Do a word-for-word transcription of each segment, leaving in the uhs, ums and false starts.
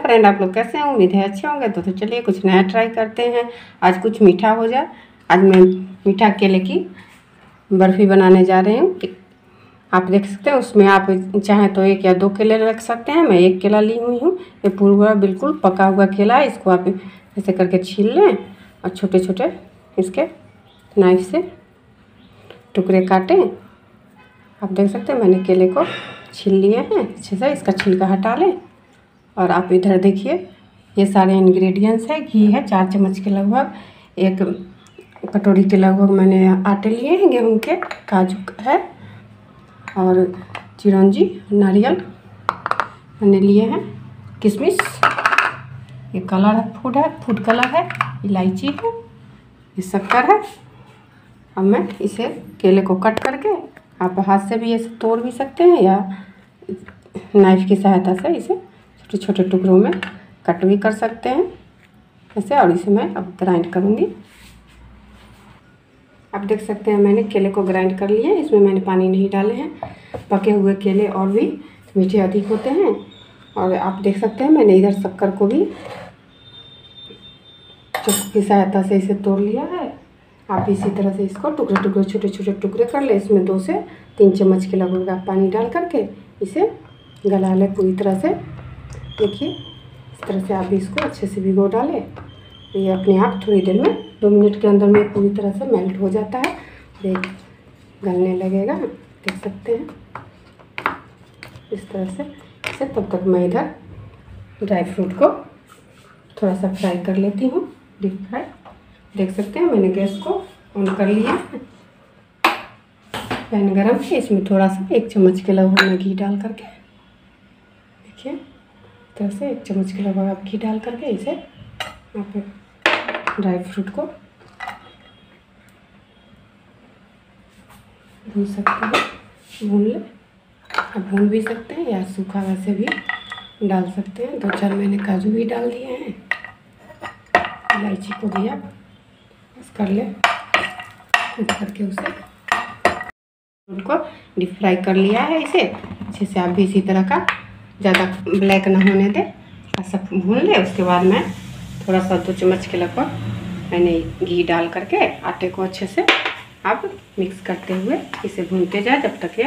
Friend आप लोग कैसे हैं, उम्मीद है अच्छे होंगे। तो, तो चलिए कुछ नया ट्राई करते हैं। आज कुछ मीठा हो जाए। आज मैं मीठा केले की बर्फ़ी बनाने जा रही हूँ। आप देख सकते हैं, उसमें आप चाहें तो एक या दो केले रख सकते हैं। मैं एक केला ली हुई हूँ। ये पूरा बिल्कुल पका हुआ केला है। इसको आप ऐसे करके छील लें और छोटे छोटे इसके नाइफ से टुकड़े काटें। आप देख सकते हैं मैंने केले को छील लिए हैं। अच्छे से इसका छिलका हटा लें। और आप इधर देखिए, ये सारे इंग्रेडिएंट्स है। घी है चार चम्मच के लगभग, एक कटोरी के लगभग मैंने आटे लिए हैं गेहूं के, काजू है और चिरौंजी, नारियल मैंने लिए हैं, किशमिश, ये कलर फूड है, फूड कलर है, इलायची है, ये शक्कर है। अब मैं इसे केले को कट करके, आप हाथ से भी इसे तोड़ भी सकते हैं या नाइफ़ की सहायता से इसे छोटे छोटे टुकड़ों में कट भी कर सकते हैं ऐसे। और इसे मैं अब ग्राइंड करूँगी। आप देख सकते हैं मैंने केले को ग्राइंड कर लिया है। इसमें मैंने पानी नहीं डाले हैं। पके हुए केले और भी मीठे अधिक होते हैं। और आप देख सकते हैं मैंने इधर शक्कर को भी चक्कू की सहायता से इसे तोड़ लिया है। आप इसी तरह से इसको टुकड़े टुकड़े छोटे छोटे टुकड़े कर ले। इसमें दो से तीन चम्मच के लगभग आप पानी डाल करके इसे गला लें पूरी तरह से। देखिए इस तरह से आप इसको अच्छे से भिगो डालें। ये अपने आप थोड़ी देर में, दो मिनट के अंदर में पूरी तरह से मेल्ट हो जाता है। देख गलने लगेगा, देख सकते हैं इस तरह से इसे। तब तक मैं इधर ड्राई फ्रूट को थोड़ा सा फ्राई कर लेती हूँ, डीप फ्राई। देख सकते हैं मैंने गैस को ऑन कर लिया। पैन गरम है, इसमें थोड़ा सा एक चम्मच के लगभग मैं घी डाल करके, देखिए तरह से एक चम्मच के लगभग आप घी डाल करके इसे आप ड्राई फ्रूट को भून सकते हैं, भून लें। आप भून भी सकते हैं या सूखा वैसे भी डाल सकते हैं। दो चार मैंने काजू भी डाल दिए हैं। इलायची को भी आप बस कर लें, कूट करके उसे फ्रूट को डीप फ्राई कर लिया है इसे अच्छे से। आप भी इसी तरह का, ज़्यादा ब्लैक ना होने दे, सब भून ले। उसके बाद मैं थोड़ा सा दो चम्मच के लगभग मैंने घी डाल करके आटे को अच्छे से आप मिक्स करते हुए इसे भूनते जाए जब तक ये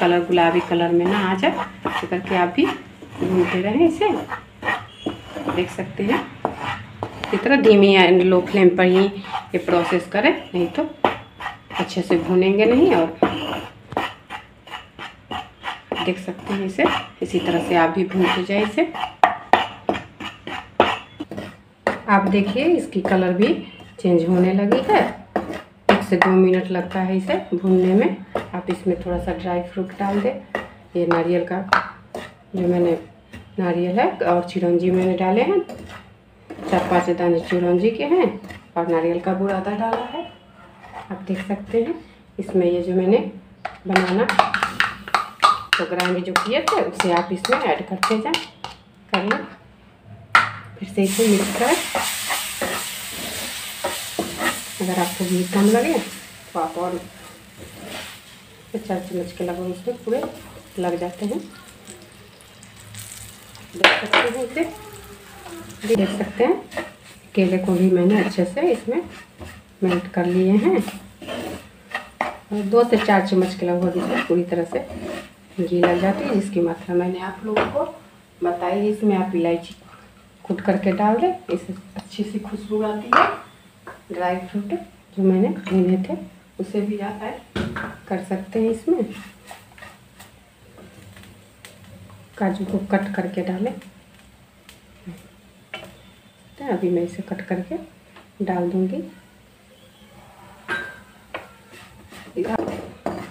कलर गुलाबी कलर में ना आ जाए। ऐसे करके आप भी भूनते रहें इसे। देख सकते हैं इस तरह धीमी या लो फ्लेम पर ही ये प्रोसेस करें, नहीं तो अच्छे से भूनेंगे नहीं। और देख सकते हैं इसे इसी तरह से आप भी भूनते जाए इसे। आप देखिए इसकी कलर भी चेंज होने लगी है। एक से दो मिनट लगता है इसे भूनने में। आप इसमें थोड़ा सा ड्राई फ्रूट डाल दें। ये नारियल का जो मैंने नारियल है और चिरौंजी मैंने डाले हैं, चार पाँच दाने चिरौंजी के हैं और नारियल का बुरादा डाला है। आप देख सकते हैं इसमें ये जो मैंने बनाना तो ग्राइंड जो किए थे उसे आप इसमें ऐड करते जाएं, कर लें। फिर से इसे मिक्स करें। अगर आपको घी कम लगे तो आप और चार चम्मच के लगभग उसमें पूरे लग जाते हैं। देख सकते हैं इसे, देख सकते हैं केले को भी मैंने अच्छे से इसमें मेल्ट कर लिए हैं। और दो से चार चम्मच के लगभग इसमें पूरी तरह से घी लग जाती है, जिसकी मात्रा मैंने आप लोगों को बताई है। इसमें आप इलायची कूट करके डाल दें, इससे अच्छी सी खुशबू आती है। ड्राई फ्रूट जो मैंने भुने थे उसे भी आप ऐड कर सकते हैं इसमें। काजू को कट करके डालें। अभी मैं इसे कट करके डाल दूंगी।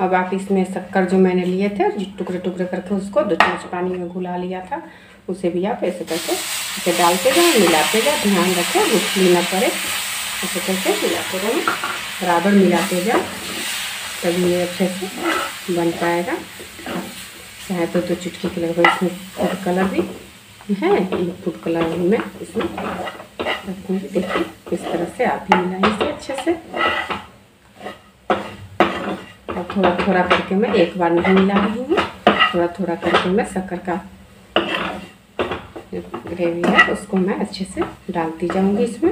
अब आप इसमें शक्कर जो मैंने लिए थे टुकड़े टुकड़े करके, उसको दो चम्मच पानी में घुला लिया था, उसे भी आप ऐसे करके इसे डालते जाएँ, मिलाते जाएँ। ध्यान रखें गुठली ना पड़े, ऐसे करके मिलाते रहें, बराबर मिलाते जाएँ, तभी ये अच्छे से बन पाएगा। चाहे तो दो चुटकी के लगभग इसमें फूड कलर भी है, ये फूड कलर भी मैं इसमें रखूँगी। देखिए इस तरह से आप भी मिलाइए अच्छे से। थोड़ा थोड़ा करके मैं एक बार नहीं मिला रही हूँ, थोड़ा थोड़ा करके मैं शक्कर का ग्रेवी है उसको मैं अच्छे से डालती जाऊंगी इसमें।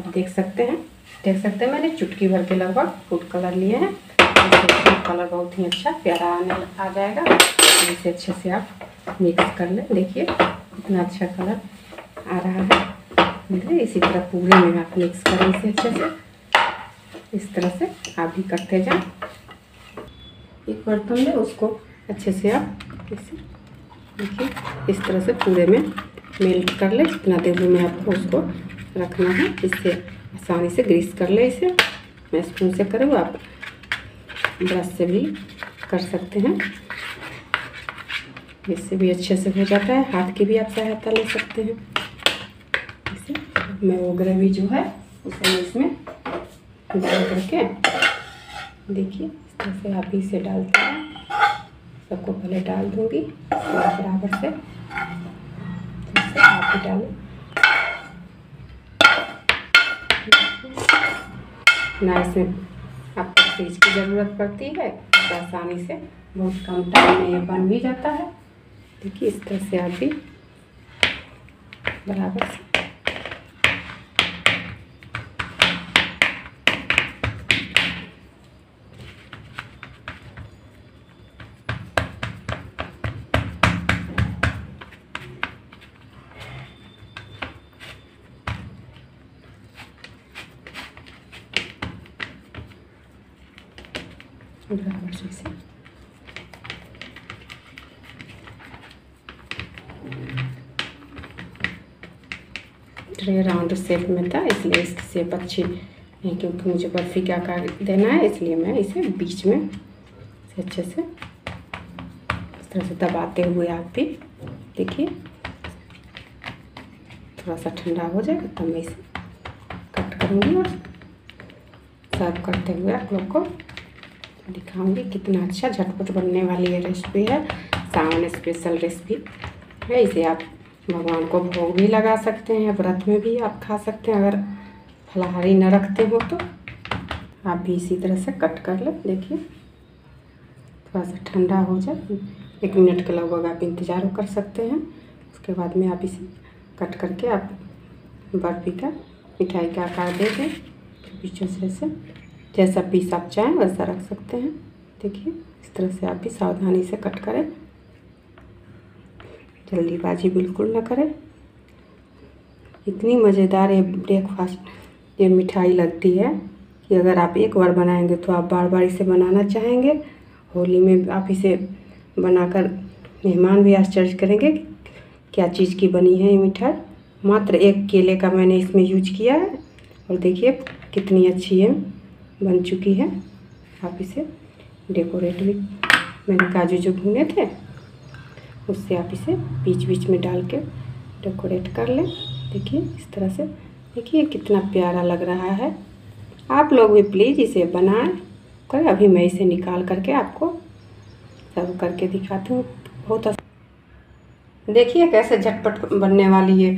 आप देख सकते हैं देख सकते हैं मैंने चुटकी भर के लगभग फूड कलर लिए हैं। कलर बहुत ही अच्छा प्यारा आने आ जाएगा। इसे अच्छे से आप मिक्स कर लें। देखिए इतना अच्छा कलर आ रहा है। देखिए इसी तरह पूरे में आप मिक्स करें इसे अच्छे से। इस तरह से आप भी करते जाएं। एक बर्तन में उसको अच्छे से आप इसे देखिए इस तरह से पूरे में मेल्ट कर लें। इतना देर में आपको उसको रखना है। इससे आसानी से ग्रीस कर लें। इसे मैं स्पून से करूँ, आप ब्रश से भी कर सकते हैं। इससे भी अच्छे से हो जाता है। हाथ की भी आप सहायता ले सकते हैं। इसे मैं वो ग्रेवी जो है उसे मैं इसमें मिक्स करके देखिए इस तरह से आप इसे डालते हैं। सबको पहले डाल दूँगी बराबर से, तो आप भी डालें। ना इसमें आपको फ्रिज की ज़रूरत पड़ती है। आसानी से बहुत कम टाइम में ये बन भी जाता है। देखिए इस तरह से आप भी बराबर से बराबर से इसे ट्रे राउंड शेप में था इसलिए इसकी शेप अच्छी नहीं, क्योंकि मुझे बर्फ़ी का आकार देना है, इसलिए मैं इसे बीच में से अच्छे से इस तरह से दबाते हुए आप भी देखिए थोड़ा सा ठंडा हो जाएगा तब तो मैं इसे कट करूँगी और सर्व करते हुए आप लोग को दिखाऊंगी। कितना अच्छा झटपट बनने वाली ये रेसिपी है। सावन स्पेशल रेसिपी है। इसे आप भगवान को भोग भी लगा सकते हैं, व्रत में भी आप खा सकते हैं। अगर फलाहारी न रखते हो तो आप भी इसी तरह से कट कर लें। देखिए थोड़ा सा ठंडा हो जाए, एक मिनट के लगभग आप इंतज़ार कर सकते हैं। उसके बाद में आप इसे कट करके आप बर्फी का मिठाई का आकार दे दें। बीचों से ऐसे जैसा पीस आप चाहें वैसा रख सकते हैं। देखिए इस तरह से आप भी सावधानी से कट करें, जल्दीबाजी बिल्कुल ना करें। इतनी मज़ेदार ये ब्रेकफास्ट ये मिठाई लगती है कि अगर आप एक बार बनाएंगे तो आप बार बार इसे बनाना चाहेंगे। होली में आप इसे बनाकर मेहमान भी आश्चर्य करेंगे क्या चीज़ की बनी है ये मिठाई। मात्र एक केले का मैंने इसमें यूज किया है और देखिए कितनी अच्छी है बन चुकी है। आप इसे डेकोरेट भी, मैंने काजू जो भुने थे उससे आप इसे बीच बीच में डाल के डेकोरेट कर लें। देखिए इस तरह से देखिए कितना प्यारा लग रहा है। आप लोग भी प्लीज़ इसे बनाएं करें। अभी मैं इसे निकाल करके आपको सर्व करके दिखाती हूँ। बहुत अच्छा देखिए कैसे झटपट बनने वाली ये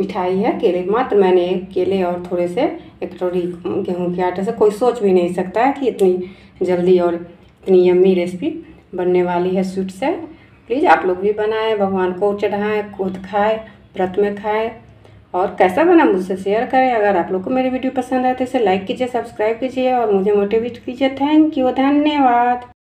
मिठाई है। केले मात्र मैंने एक केले और थोड़े से एक कटोरी गेहूं के आटे से, कोई सोच भी नहीं सकता है कि इतनी जल्दी और इतनी यम्मी रेसिपी बनने वाली है स्वीट से। प्लीज़ आप लोग भी बनाएं, भगवान को चढ़ाएं, खुद खाएं, व्रत में खाएं और कैसा बना मुझसे शेयर करें। अगर आप लोग को मेरी वीडियो पसंद आए तो इसे लाइक कीजिए, सब्सक्राइब कीजिए और मुझे मोटिवेट कीजिए। थैंक यू, धन्यवाद।